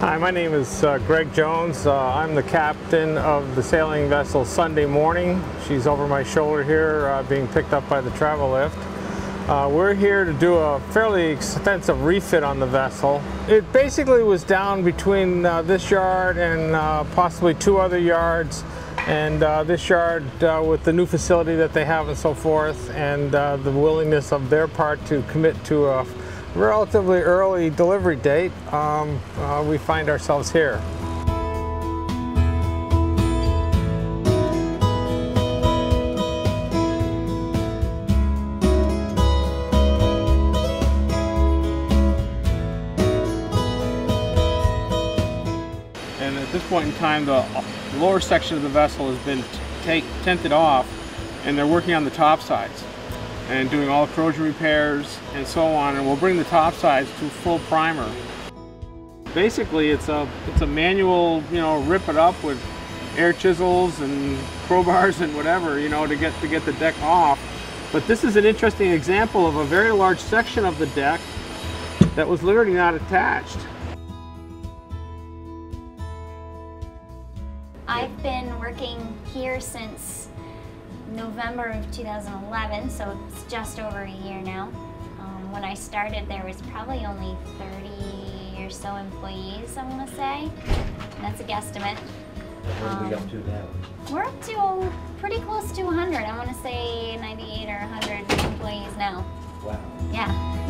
Hi, my name is Greg Jones. I'm the captain of the sailing vessel Sunday Morning. She's over my shoulder here being picked up by the travel lift. We're here to do a fairly extensive refit on the vessel. It basically was down between this yard and possibly two other yards, and this yard with the new facility that they have and so forth, and the willingness of their part to commit to a relatively early delivery date, we find ourselves here. And at this point in time, the lower section of the vessel has been tented off, and they're working on the top sides and doing all corrosion repairs and so on, and we'll bring the top sides to full primer. Basically, it's a manual, you know, rip it up with air chisels and crowbars and whatever, you know, to get the deck off. But this is an interesting example of a very large section of the deck that was literally not attached. I've been working here since November of 2011, so it's just over a year now. When I started, there was probably only 30 or so employees, I want to say. That's a guesstimate. What are we up to now? We're up to pretty close to 100. I want to say 98 or 100 employees now. Wow. Yeah.